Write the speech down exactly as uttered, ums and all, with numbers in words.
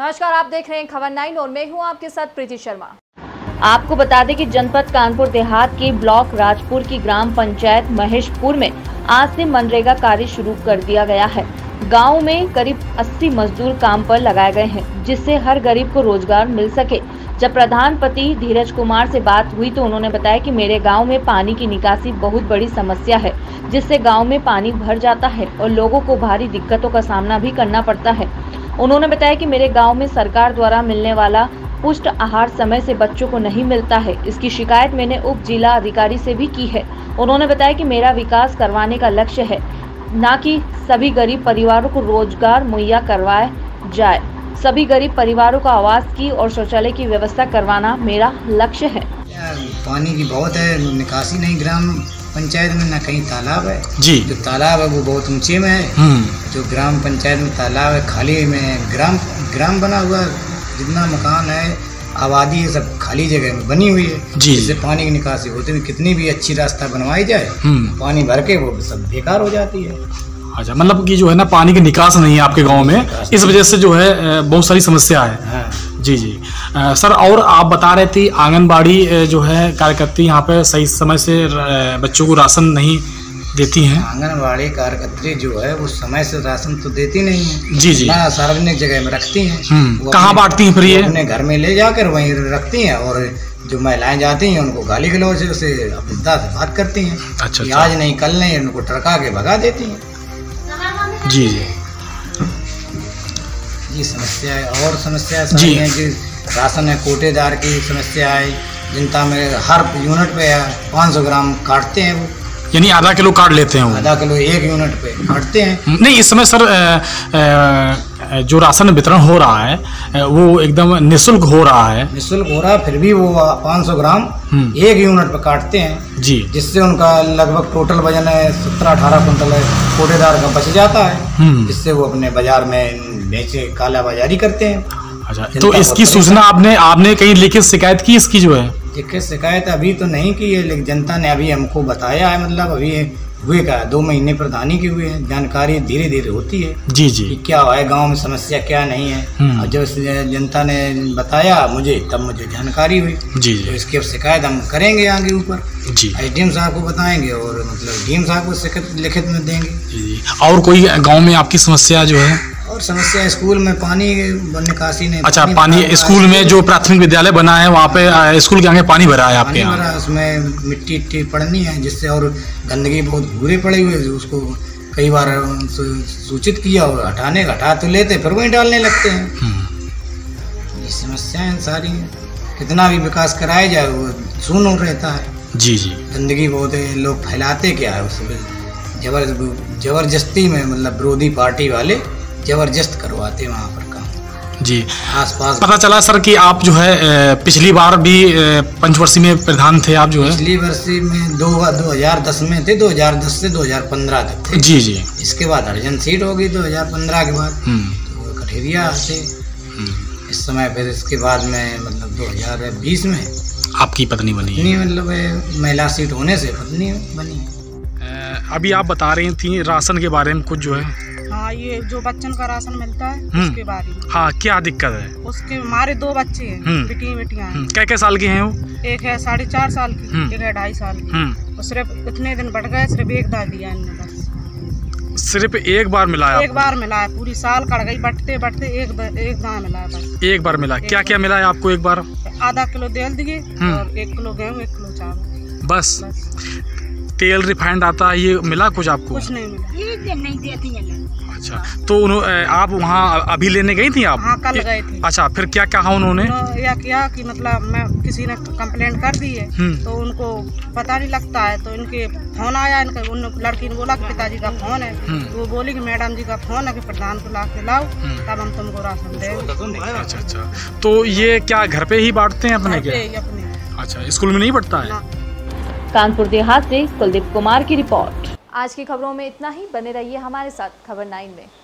नमस्कार, आप देख रहे हैं खबर नाइन और मैं हूँ आपके साथ प्रीति शर्मा। आपको बता दें कि जनपद कानपुर देहात के ब्लॉक राजपुर की ग्राम पंचायत महेशपुर में आज से मनरेगा कार्य शुरू कर दिया गया है। गांव में करीब अस्सी मजदूर काम पर लगाए गए हैं, जिससे हर गरीब को रोजगार मिल सके। जब प्रधानपति धीरज कुमार से बात हुई तो उन्होंने बताया कि मेरे गांव में पानी की निकासी बहुत बड़ी समस्या है, जिससे गाँव में पानी भर जाता है और लोगों को भारी दिक्कतों का सामना भी करना पड़ता है। उन्होंने बताया कि मेरे गाँव में सरकार द्वारा मिलने वाला पुष्ट आहार समय से बच्चों को नहीं मिलता है। इसकी शिकायत मैंने उप जिला अधिकारी से भी की है। उन्होंने बताया कि मेरा विकास करवाने का लक्ष्य है, ना कि सभी गरीब परिवारों को रोजगार मुहैया करवाया जाए। सभी गरीब परिवारों का आवास की और शौचालय की व्यवस्था करवाना मेरा लक्ष्य है। पानी की बहुत है निकासी नहीं, ग्राम पंचायत में न कहीं तालाब है जी। जो तालाब है वो बहुत ऊंचे में है। जो ग्राम पंचायत में तालाब है खाली में ग्राम ग्राम बना हुआ है। जितना मकान है आबादी है सब खाली जगह में बनी हुई है, जिससे पानी की निकासी होती है। कितनी भी अच्छी रास्ता बनवाई जाए पानी भर के वो सब बेकार हो जाती है। अच्छा, मतलब कि जो है ना पानी की निकास नहीं है आपके गांव में, इस वजह से जो है बहुत सारी समस्या है। हाँ। जी जी आ, सर, और आप बता रहे थे आंगनबाड़ी जो है कार्यकर्ता यहाँ पे सही समय से बच्चों को राशन नहीं देती हैं। आंगनबाड़ी कार्यकर्त्री जो है वो समय से राशन तो देती नहीं है जी जी। सार्वजनिक जगह में रखती हैं। कहाँ बांटती हैं फिर? ये अपने घर में ले जाकर वहीं रखती हैं और जो महिलाएं जाती हैं उनको गाली गलौज से अपना बात करती हैं। अच्छा, अच्छा। आज नहीं कल नहीं, उनको टरका के भगा देती हैं जी जी। ये समस्या है और समस्या जी है कि राशन है कोटेदार की समस्या है। जनता में हर यूनिट पे पाँच सौ ग्राम काटते हैं वो, यानी आधा किलो काट लेते हैं वो। आधा किलो एक यूनिट पे काटते हैं। नहीं, इस समय सर आ, आ, जो राशन वितरण हो रहा है वो एकदम निःशुल्क हो रहा है। निःशुल्क हो रहा है, फिर भी वो पाँच सौ ग्राम एक यूनिट पे काटते हैं जी, जिससे उनका लगभग टोटल वजन है सत्रह अठारह कुंतल कोटेदार का बच जाता है, जिससे वो अपने बाजार में बेचे काला बाजारी करते हैं। अच्छा, तो इसकी सूचना आपने आपने कहीं लिखित शिकायत की इसकी जो है? लिखित शिकायत अभी तो नहीं की है, लेकिन जनता ने अभी हमको बताया है। मतलब अभी हुए का दो महीने प्रधानी के हुए हैं, जानकारी धीरे धीरे होती है जी जी कि क्या है गांव में समस्या क्या नहीं है। और जब जनता ने बताया मुझे तब मुझे जानकारी हुई जी जी। तो इसकी शिकायत हम करेंगे आगे ऊपर जी, डीएम साहब को बताएंगे और मतलब डीएम साहब को शिकायत लिखित में देंगे जी। और कोई गाँव में आपकी समस्या जो है? और समस्या स्कूल में पानी निकासी नहीं। अच्छा, पानी, पानी स्कूल में जो प्राथमिक विद्यालय बना है वहाँ पे स्कूल के आगे पानी भरा है आपके यहाँ? उसमें मिट्टी इट्टी पड़नी है जिससे, और गंदगी बहुत घूरे पड़े हुए उसको कई बार सूचित किया और हटाने हटा तो लेते फिर वहीं डालने लगते हैं। ये समस्याएं सारी हैं, कितना भी विकास कराया जाए वो सुन रहता है जी जी। गंदगी बहुत है, लोग फैलाते क्या है उसमें जबर जबरदस्ती में, मतलब विरोधी पार्टी वाले जबरदस्त करवाते वहाँ पर काम जी। आसपास पता चला सर कि आप जो है पिछली बार भी पंचवर्षीय में प्रधान थे आप जो है? पिछली वर्षी में दो दो हजार दस में थे, दो हजार दस से दो हजार पंद्रह तक थे जी जी। इसके बाद अर्जन सीट होगी दो हजार पंद्रह के बाद तो कठेरिया से इस समय, फिर इसके बाद में मतलब दो हजार बीस में आपकी पत्नी बनी है, मतलब महिला सीट होने से पत्नी बनी। अभी आप बता रही थी राशन के बारे में कुछ जो है? हाँ, ये जो बच्चन का राशन मिलता है उसके बारे में। हाँ, क्या दिक्कत है उसके? हमारे दो बच्चे हैं, बेटी बेटियाँ हैं। क्या क्या साल की हैं वो? एक है साढ़े चार साल की, एक है ढाई साल की। और सिर्फ इतने दिन बढ़ गए, सिर्फ एक बार दिया इनने, बस सिर्फ एक बार मिला है? एक बार मिला है, पूरी साल कट गई बटते बटते एक एक बार मिला है बस। एक बार मिला? क्या क्या मिला है आपको एक बार? आधा किलो तेल दिए और एक किलो गेहूँ, एक किलो चावल, बस। तेल रिफाइंड आता है, ये मिला कुछ आपको? कुछ नहीं मिला, नहीं देती है। अच्छा, तो उन्होंने आप वहाँ अभी लेने गई थी आप? हाँ, कल गए थे। अच्छा, फिर क्या कहा उन्होंने? या क्या कि मतलब मैं किसी ने कंप्लेंट कर दी है तो उनको पता नहीं लगता है, तो इनके फोन आया, इनका उन लड़की ने बोला कि पिताजी का फोन है, तो वो बोली कि मैडम जी का फोन है कि प्रधान को ला के लाओ तब हम तुमको राशन देंगे। अच्छा अच्छा, तो ये क्या घर पे ही बांटते हैं अपने? अपने। अच्छा, स्कूल में नहीं बांटता है? कानपुर देहात से कुलदीप कुमार की रिपोर्ट। आज की खबरों में इतना ही, बने रहिए हमारे साथ खबर नाइन में।